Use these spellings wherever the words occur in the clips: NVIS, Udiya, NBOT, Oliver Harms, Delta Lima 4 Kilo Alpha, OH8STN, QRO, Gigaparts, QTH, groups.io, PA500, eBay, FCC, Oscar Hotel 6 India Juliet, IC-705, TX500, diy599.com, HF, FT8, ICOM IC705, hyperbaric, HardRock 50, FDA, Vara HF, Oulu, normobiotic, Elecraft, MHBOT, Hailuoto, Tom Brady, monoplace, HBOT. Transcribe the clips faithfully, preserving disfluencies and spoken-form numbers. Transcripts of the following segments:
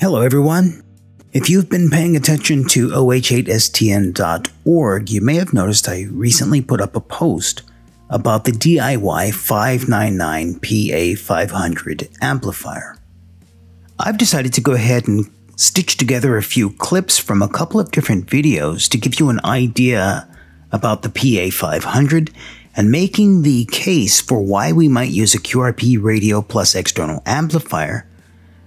Hello everyone! If you've been paying attention to O H eight S T N dot org, you may have noticed I recently put up a post about the D I Y five ninety-nine P A five hundred amplifier. I've decided to go ahead and stitch together a few clips from a couple of different videos to give you an idea about the P A five hundred and making the case for why we might use a Q R P radio plus external amplifier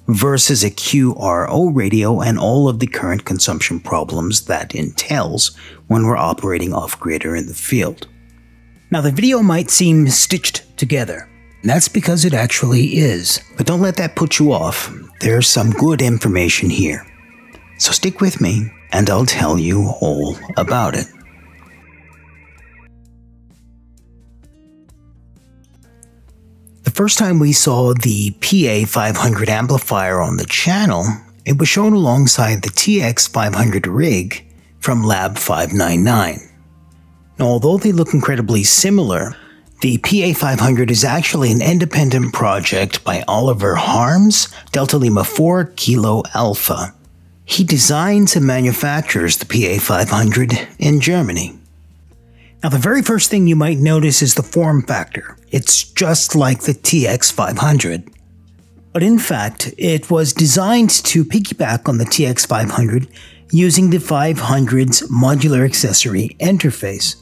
versus a Q R O radio and all of the current consumption problems that entails when we're operating off-grid or in the field. Now, the video might seem stitched together. That's because it actually is, but don't let that put you off. There's some good information here. So stick with me and I'll tell you all about it. The first time we saw the P A five hundred amplifier on the channel, it was shown alongside the T X five hundred rig from Lab five ninety-nine. Now, although they look incredibly similar, the P A five hundred is actually an independent project by Oliver Harms, Delta Lima four Kilo Alpha. He designs and manufactures the P A five hundred in Germany. Now, the very first thing you might notice is the form factor. It's just like the T X five hundred. But in fact, it was designed to piggyback on the T X five hundred using the five hundred's modular accessory interface.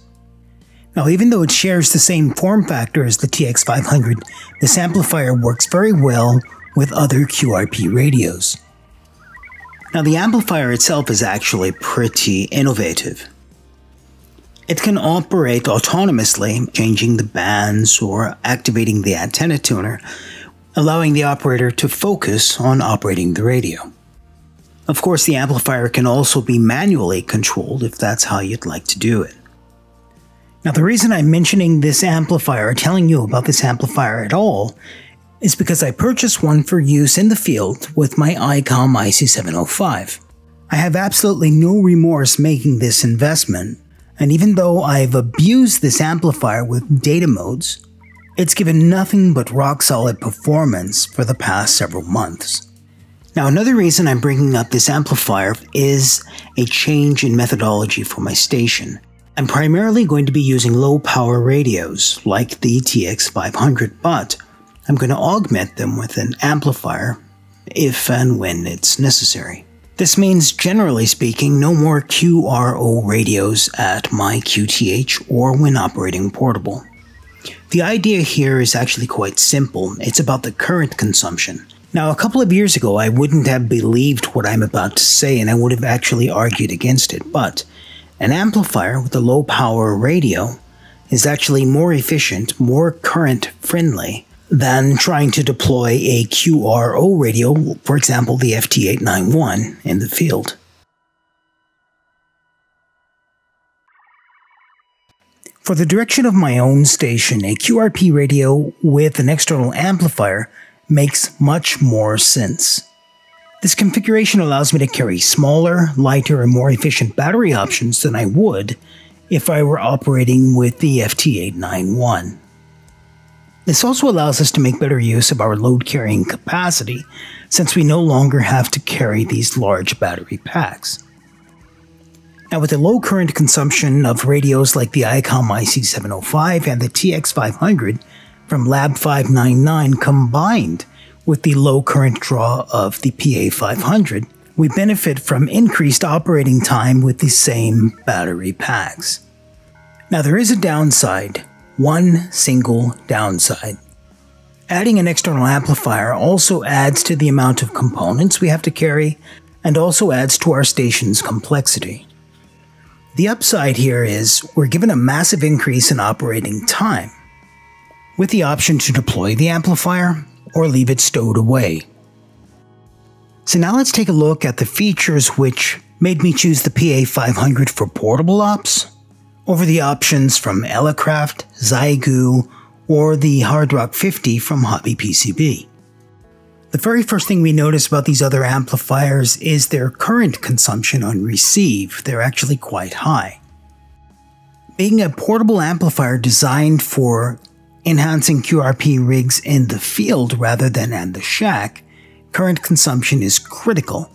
Now, even though it shares the same form factor as the T X five hundred, this amplifier works very well with other Q R P radios. Now, the amplifier itself is actually pretty innovative. It can operate autonomously, changing the bands or activating the antenna tuner, allowing the operator to focus on operating the radio. Of course, the amplifier can also be manually controlled if that's how you'd like to do it. Now, the reason I'm mentioning this amplifier, or telling you about this amplifier at all, is because I purchased one for use in the field with my ICOM I C seven oh five. I have absolutely no remorse making this investment, and even though I've abused this amplifier with data modes, it's given nothing but rock-solid performance for the past several months. Now, another reason I'm bringing up this amplifier is a change in methodology for my station. I'm primarily going to be using low-power radios, like the T X five hundred, but I'm going to augment them with an amplifier if and when it's necessary. This means, generally speaking, no more Q R O radios at my Q T H or when operating portable. The idea here is actually quite simple. It's about the current consumption. Now, a couple of years ago, I wouldn't have believed what I'm about to say, and I would have actually argued against it, but an amplifier with a low-power radio is actually more efficient, more current-friendly than trying to deploy a Q R O radio, for example, the F T eight ninety-one, in the field. For the direction of my own station, a Q R P radio with an external amplifier makes much more sense. This configuration allows me to carry smaller, lighter, and more efficient battery options than I would if I were operating with the F T eight ninety-one. This also allows us to make better use of our load-carrying capacity, since we no longer have to carry these large battery packs. Now, with the low current consumption of radios like the ICOM I C seven oh five and the T X five hundred from Lab five ninety-nine combined, with the low current draw of the P A five hundred, we benefit from increased operating time with the same battery packs. Now, there is a downside, one single downside. Adding an external amplifier also adds to the amount of components we have to carry and also adds to our station's complexity. The upside here is we're given a massive increase in operating time, with the option to deploy the amplifier or leave it stowed away. So now let's take a look at the features which made me choose the P A five hundred for portable ops over the options from Elecraft, Zygu, or the HardRock fifty from Hobby P C B. The very first thing we notice about these other amplifiers is their current consumption on receive. They're actually quite high. Being a portable amplifier designed for enhancing Q R P rigs in the field rather than at the shack current consumption is critical.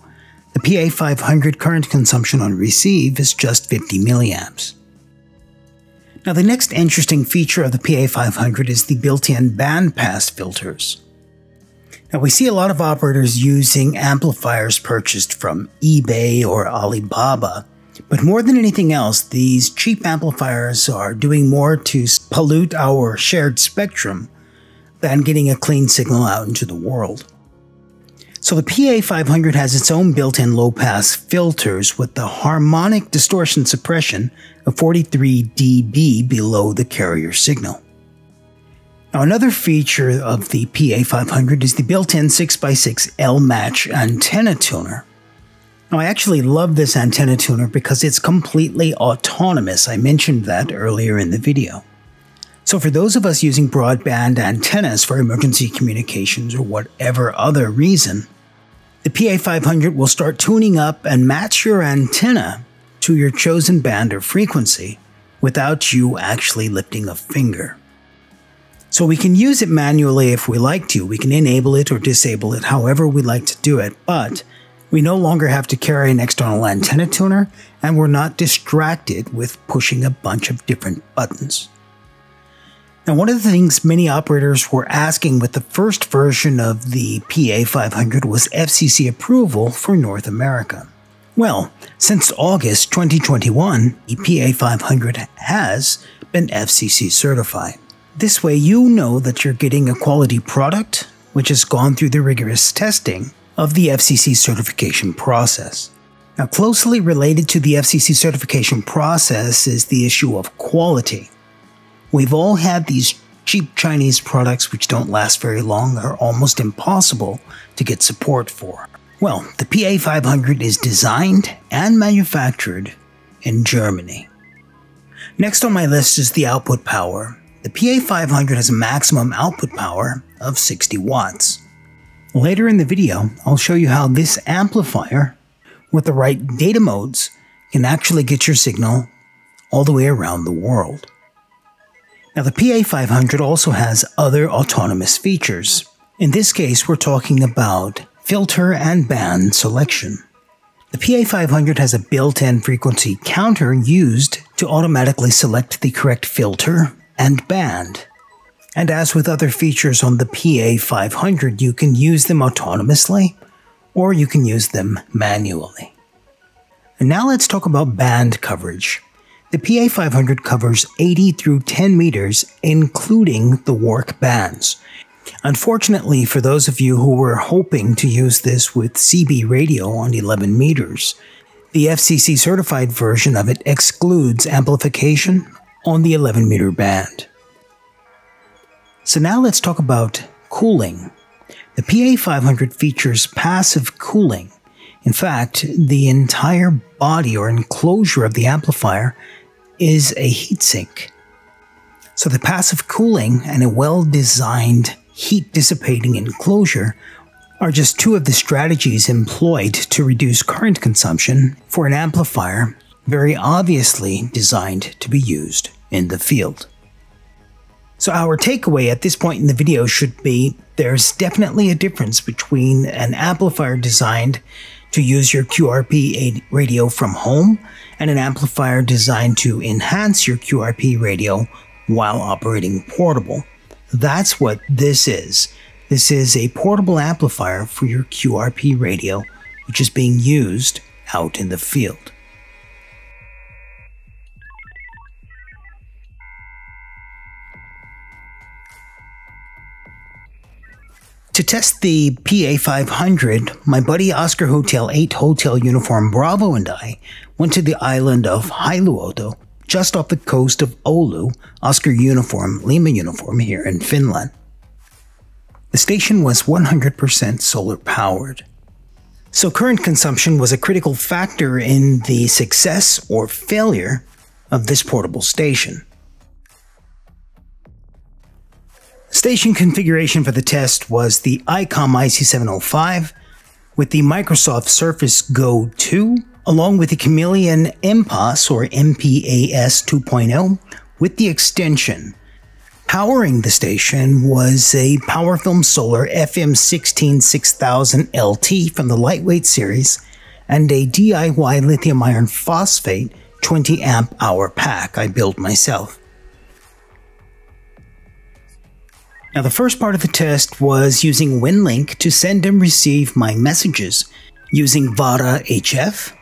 The P A five hundred current consumption on receive is just fifty milliamps. Now, the next interesting feature of the P A five hundred is the built-in bandpass filters. Now, we see a lot of operators using amplifiers purchased from eBay or Alibaba, but more than anything else, these cheap amplifiers are doing more to pollute our shared spectrum than getting a clean signal out into the world. So the P A five hundred has its own built-in low-pass filters with the harmonic distortion suppression of forty-three decibels below the carrier signal. Now, another feature of the P A five hundred is the built-in six by six L-match antenna tuner. Now, I actually love this antenna tuner because it's completely autonomous. I mentioned that earlier in the video. So for those of us using broadband antennas for emergency communications or whatever other reason, the P A five hundred will start tuning up and match your antenna to your chosen band or frequency without you actually lifting a finger. So we can use it manually if we like to. We can enable it or disable it however we like to do it, but we no longer have to carry an external antenna tuner, and we're not distracted with pushing a bunch of different buttons. Now, one of the things many operators were asking with the first version of the P A five hundred was F C C approval for North America. Well, since August twenty twenty-one, the P A five hundred has been F C C certified. This way you know that you're getting a quality product which has gone through the rigorous testing of the F C C certification process. Now, closely related to the F C C certification process is the issue of quality. We've all had these cheap Chinese products which don't last very long, are almost impossible to get support for. Well, the P A five hundred is designed and manufactured in Germany. Next on my list is the output power. The P A five hundred has a maximum output power of sixty watts. Later in the video, I'll show you how this amplifier, with the right data modes, can actually get your signal all the way around the world. Now, the P A five hundred also has other autonomous features. In this case, we're talking about filter and band selection. The P A five hundred has a built-in frequency counter used to automatically select the correct filter and band. And as with other features on the P A five hundred, you can use them autonomously or you can use them manually. And now let's talk about band coverage. The P A five hundred covers eighty through ten meters, including the warp bands. Unfortunately, for those of you who were hoping to use this with C B radio on eleven meters, the F C C certified version of it excludes amplification on the eleven meter band. So now let's talk about cooling. The P A five hundred features passive cooling. In fact, the entire body or enclosure of the amplifier is a heatsink. So the passive cooling and a well-designed heat-dissipating enclosure are just two of the strategies employed to reduce current consumption for an amplifier very obviously designed to be used in the field. So our takeaway at this point in the video should be there's definitely a difference between an amplifier designed to use your Q R P radio from home and an amplifier designed to enhance your Q R P radio while operating portable. That's what this is. This is a portable amplifier for your Q R P radio, which is being used out in the field. To test the P A five hundred, my buddy Oscar Hotel eight Hotel Uniform Bravo and I went to the island of Hailuoto, just off the coast of Oulu, Oscar Uniform Lima Uniform here in Finland. The station was one hundred percent solar powered. So current consumption was a critical factor in the success or failure of this portable station. Station configuration for the test was the ICOM I C seven oh five with the Microsoft Surface Go two, along with the Chameleon MPAS or M P A S two point oh with the extension Powering the station was a PowerFilm Solar F M one six six thousand L T from the lightweight series and a D I Y lithium iron phosphate twenty amp hour pack I built myself. Now, the first part of the test was using Winlink to send and receive my messages using Vara H F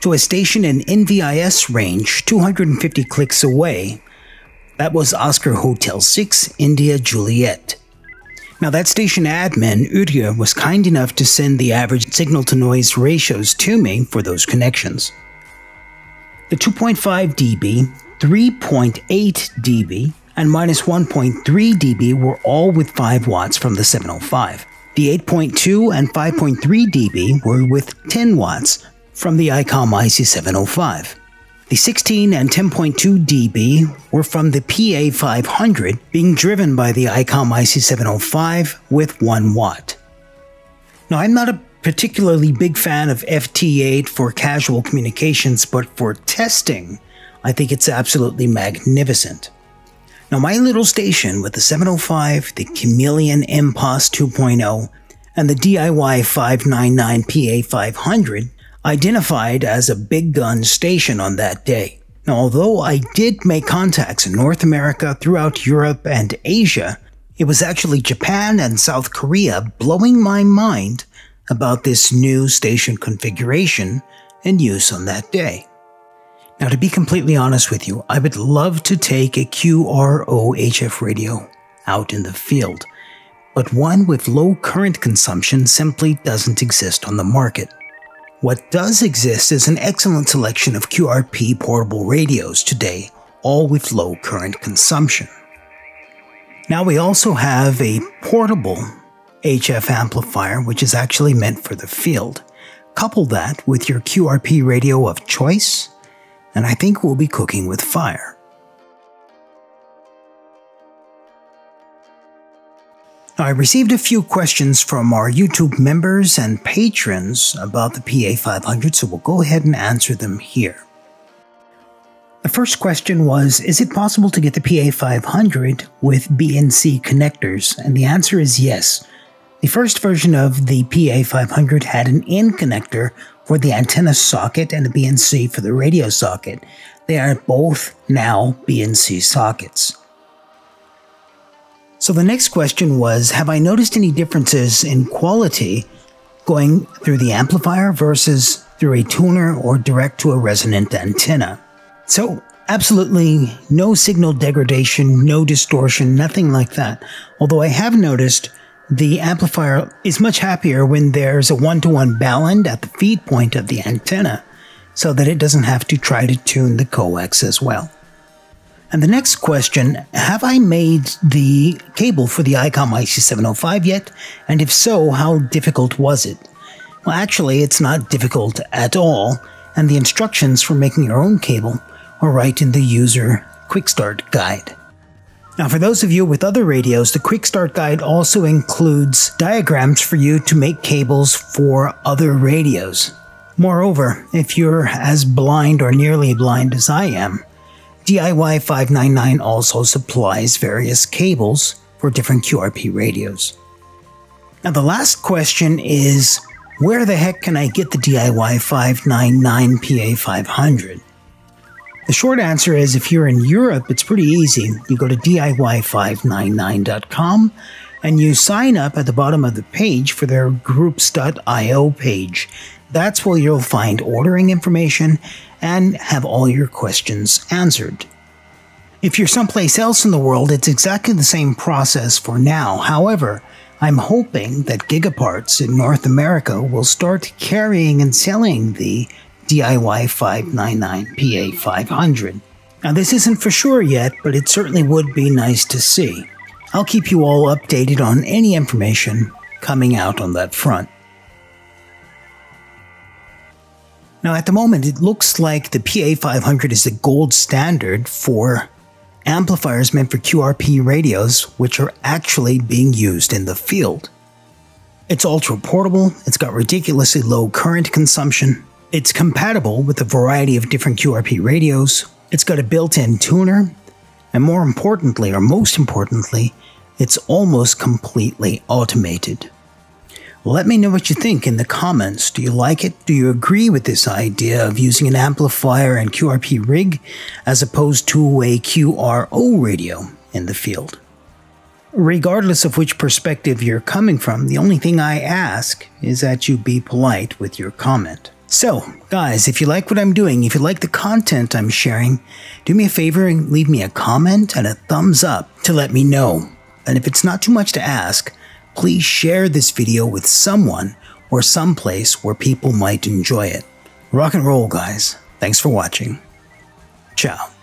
to a station in N V I S range two hundred fifty clicks away. That was Oscar Hotel six India Juliet. Now, that station admin, Udiya, was kind enough to send the average signal-to-noise ratios to me for those connections. The two point five D B, three point eight D B, and minus one point three D B were all with five watts from the seven oh five. The eight point two and five point three D B were with ten watts from the ICOM I C seven oh five. The sixteen and ten point two D B were from the P A five hundred, being driven by the ICOM I C seven oh five with one watt. Now, I'm not a particularly big fan of F T eight for casual communications, but for testing, I think it's absolutely magnificent. Now, my little station with the seven oh five, the Chameleon M P A S two point oh, and the D I Y five ninety-nine P A five hundred identified as a big gun station on that day. Now, although I did make contacts in North America, throughout Europe and Asia, it was actually Japan and South Korea blowing my mind about this new station configuration and use on that day. Now, to be completely honest with you, I would love to take a Q R O H F radio out in the field, but one with low current consumption simply doesn't exist on the market. What does exist is an excellent selection of Q R P portable radios today, all with low current consumption. Now, we also have a portable H F amplifier, which is actually meant for the field. Couple that with your Q R P radio of choice, and I think we'll be cooking with fire. Now, I received a few questions from our YouTube members and patrons about the P A five hundred, so we'll go ahead and answer them here. The first question was, is it possible to get the P A five hundred with B N C connectors? And the answer is yes. The first version of the P A five hundred had an in connector for the antenna socket and a B N C for the radio socket. They are both now B N C sockets. So the next question was, have I noticed any differences in quality going through the amplifier versus through a tuner or direct to a resonant antenna? So, absolutely no signal degradation, no distortion, nothing like that. Although I have noticed the amplifier is much happier when there's a one-to-one band at the feed point of the antenna, so that it doesn't have to try to tune the coax as well. And the next question, have I made the cable for the ICOM I C seven oh five yet? And if so, how difficult was it? Well, actually, it's not difficult at all, and the instructions for making your own cable are right in the user quick start guide. Now, for those of you with other radios, the Quick Start Guide also includes diagrams for you to make cables for other radios. Moreover, if you're as blind or nearly blind as I am, D I Y five ninety-nine also supplies various cables for different Q R P radios. Now, the last question is, where the heck can I get the D I Y five ninety-nine P A five hundred? The short answer is, if you're in Europe, it's pretty easy. You go to D I Y five ninety-nine dot com and you sign up at the bottom of the page for their groups dot I O page. That's where you'll find ordering information and have all your questions answered. If you're someplace else in the world, it's exactly the same process for now. However, I'm hoping that Gigaparts in North America will start carrying and selling the D I Y five ninety-nine P A five hundred. Now, this isn't for sure yet, but it certainly would be nice to see. I'll keep you all updated on any information coming out on that front. Now, at the moment, it looks like the P A five hundred is the gold standard for amplifiers meant for Q R P radios, which are actually being used in the field. It's ultra portable, it's got ridiculously low current consumption, it's compatible with a variety of different Q R P radios, it's got a built-in tuner, and more importantly, or most importantly, it's almost completely automated. Let me know what you think in the comments. Do you like it? Do you agree with this idea of using an amplifier and Q R P rig as opposed to a Q R O radio in the field? Regardless of which perspective you're coming from, the only thing I ask is that you be polite with your comment. So, guys, if you like what I'm doing, if you like the content I'm sharing, do me a favor and leave me a comment and a thumbs up to let me know. And if it's not too much to ask, please share this video with someone or someplace where people might enjoy it. Rock and roll, guys. Thanks for watching. Ciao.